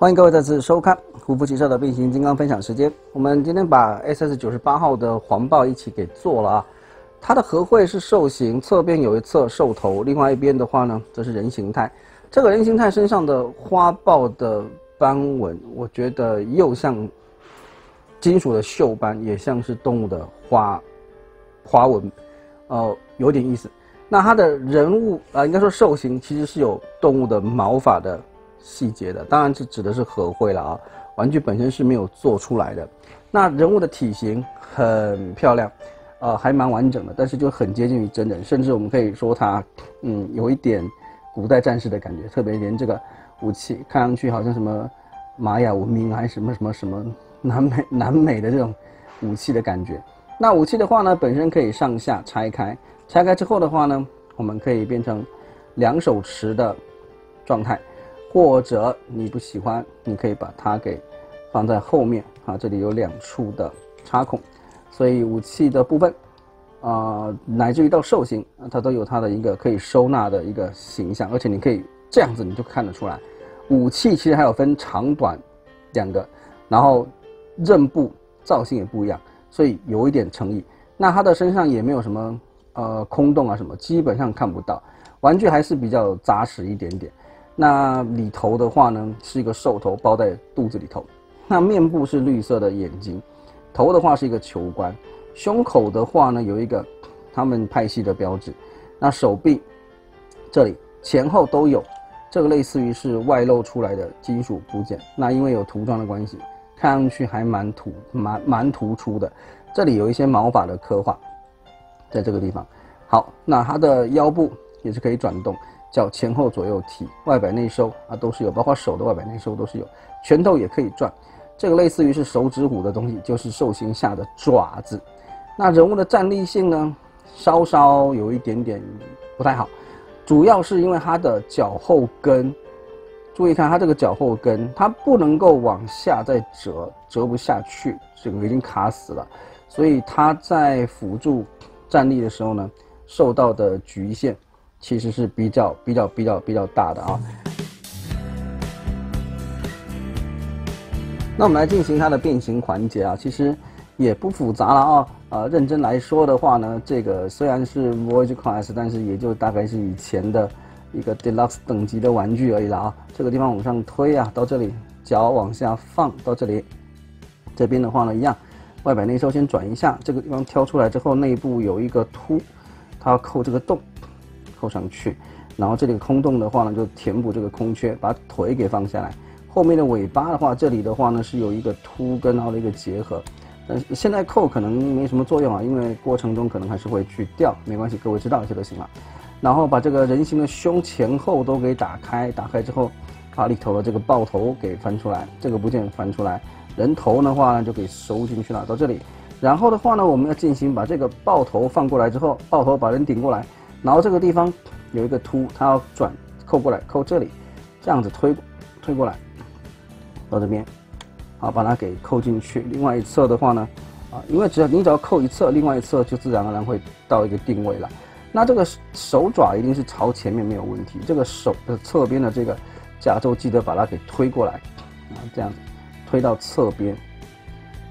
欢迎各位再次收看虎扑旗下的变形金刚分享时间。我们今天把 SS98 号的黄豹一起给做了啊。它的合会是兽形，侧边有一侧兽头，另外一边的话呢，则是人形态。这个人形态身上的花豹的斑纹，我觉得又像金属的锈斑，也像是动物的花纹，有点意思。那它的人物应该说兽形其实是有动物的毛发的 细节的，当然这指的是合会了啊，玩具本身是没有做出来的。那人物的体型很漂亮，还蛮完整的，但是就很接近于真人，甚至我们可以说它，有一点古代战士的感觉，特别连这个武器看上去好像什么玛雅文明还是什么南美的这种武器的感觉。那武器的话呢，本身可以上下拆开，拆开之后的话呢，我们可以变成两手持的状态。 或者你不喜欢，你可以把它给放在后面啊，这里有两处的插孔，所以武器的部分，乃至于到兽形，它都有它的一个可以收纳的一个形象，而且你可以这样子你就看得出来，武器其实还有分长短两个，然后刃部造型也不一样，所以有一点诚意。那它的身上也没有什么空洞啊什么，基本上看不到，玩具还是比较扎实一点点。 那里头的话呢，是一个兽头包在肚子里头，那面部是绿色的眼睛，头的话是一个球冠，胸口的话呢有一个他们派系的标志，那手臂这里前后都有，这个类似于是外露出来的金属部件，那因为有涂装的关系，看上去还蛮突出的，这里有一些毛发的刻画，在这个地方。好，那它的腰部也是可以转动。 叫前后左右提，外摆内收啊都是有，包括手的外摆内收都是有，拳头也可以转，这个类似于是手指骨的东西，就是兽形下的爪子。那人物的站立性呢，稍稍有一点点不太好，主要是因为它的脚后跟，注意看它这个脚后跟，它不能够往下再折，折不下去，整个已经卡死了，所以它在辅助站立的时候呢，受到的局限 其实是比较大的啊。那我们来进行它的变形环节啊，其实也不复杂了啊。认真来说的话呢，这个虽然是 Voyager Class， 但是也就大概是以前的一个 Deluxe 等级的玩具而已了啊。这个地方往上推啊，到这里脚往下放到这里，这边的话呢一样，外摆内收先转一下，这个地方挑出来之后，内部有一个凸，它要扣这个洞。 扣上去，然后这里空洞的话呢，就填补这个空缺，把腿给放下来。后面的尾巴的话，这里的话呢是有一个凸跟凹的一个结合，但是现在扣可能没什么作用啊，因为过程中可能还是会去掉，没关系，各位知道一下就行了。然后把这个人形的胸前后都给打开，打开之后把里头的这个豹头给翻出来，这个部件翻出来，人头的话呢就给收进去了，到这里。然后的话呢，我们要进行把这个豹头放过来之后，豹头把人顶过来。 然后这个地方有一个凸，它要转扣过来，扣这里，这样子推过来，到这边，好，把它给扣进去。另外一侧的话呢，因为只要扣一侧，另外一侧就自然而然会到一个定位了。那这个手爪一定是朝前面没有问题，这个手的侧边的这个甲胄记得把它给推过来，啊，这样子推到侧边，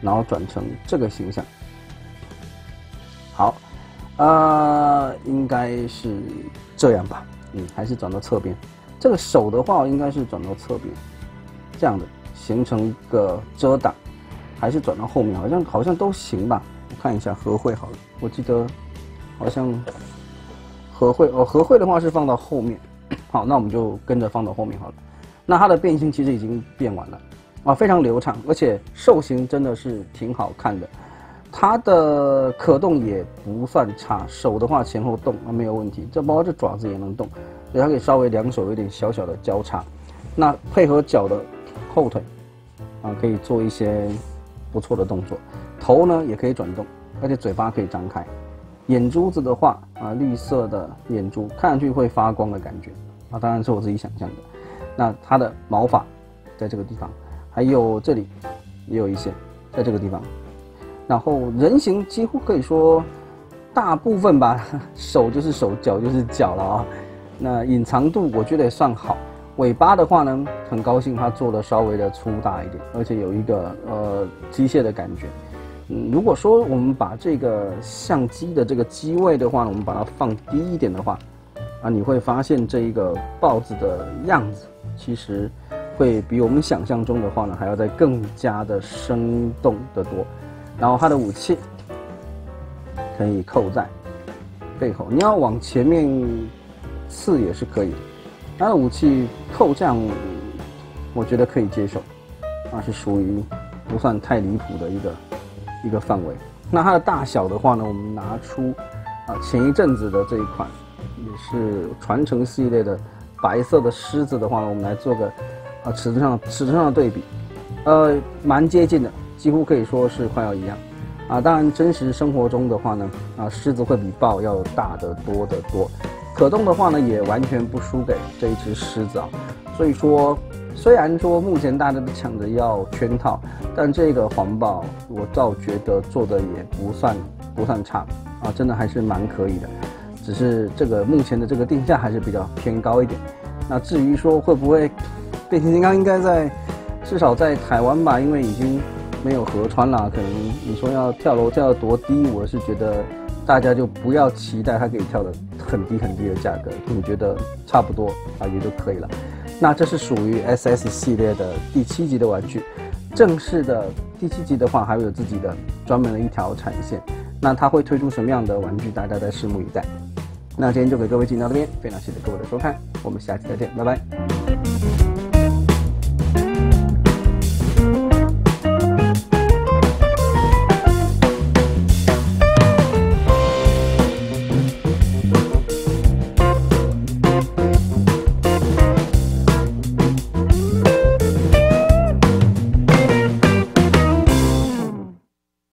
然后转成这个形象。好。 应该是这样吧，还是转到侧边。这个手的话，应该是转到侧边，这样的形成一个遮挡，还是转到后面，好像都行吧。我看一下合会好了，我记得好像合会哦，合会的话是放到后面。好，那我们就跟着放到后面好了。那它的变形其实已经变完了啊，非常流畅，而且兽形真的是挺好看的。 它的可动也不算差，手的话前后动没有问题，这包括这爪子也能动，所以它可以稍微两手有点小小的交叉，那配合脚的后腿，啊可以做一些不错的动作，头呢也可以转动，而且嘴巴可以张开，眼珠子的话啊绿色的眼珠看上去会发光的感觉啊，当然是我自己想象的。那它的毛发在这个地方，还有这里也有一些，在这个地方。 然后人形几乎可以说，大部分吧，手就是手，脚就是脚了啊。那隐藏度我觉得也算好，尾巴的话呢，很高兴它做的稍微的粗大一点，而且有一个机械的感觉。如果说我们把这个相机的这个机位的话呢，我们把它放低一点的话，啊，你会发现这一个豹子的样子其实会比我们想象中的话呢还要再更加的生动得多。然后它的武器可以扣在背后，你要往前面刺也是可以的。它的武器扣将我觉得可以接受，那是属于不算太离谱的一个范围。那它的大小的话呢，我们拿出啊前一阵子的这一款也是传承系列的白色的狮子的话呢，我们来做个啊尺寸上的对比，蛮接近的，几乎可以说是快要一样。啊，当然，真实生活中的话呢，啊，狮子会比豹要大得多得多，可动的话呢，也完全不输给这一只狮子啊。所以说，虽然说目前大家都抢着要圈套，但这个环保我倒觉得做的也不算差啊，真的还是蛮可以的。只是这个目前的这个定价还是比较偏高一点。那至于说会不会变形金刚，应该至少在台湾吧，因为已经没有合穿啦，可能你说要跳楼跳到多低，我是觉得大家就不要期待它可以跳得很低很低的价格，你觉得差不多啊也就可以了。那这是属于 SS 系列的第7集的玩具，正式的第7集的话还会有自己的专门的一条产线，那它会推出什么样的玩具，大家再拭目以待。那今天就给各位介绍到这边，非常谢谢各位的收看，我们下期再见，拜拜。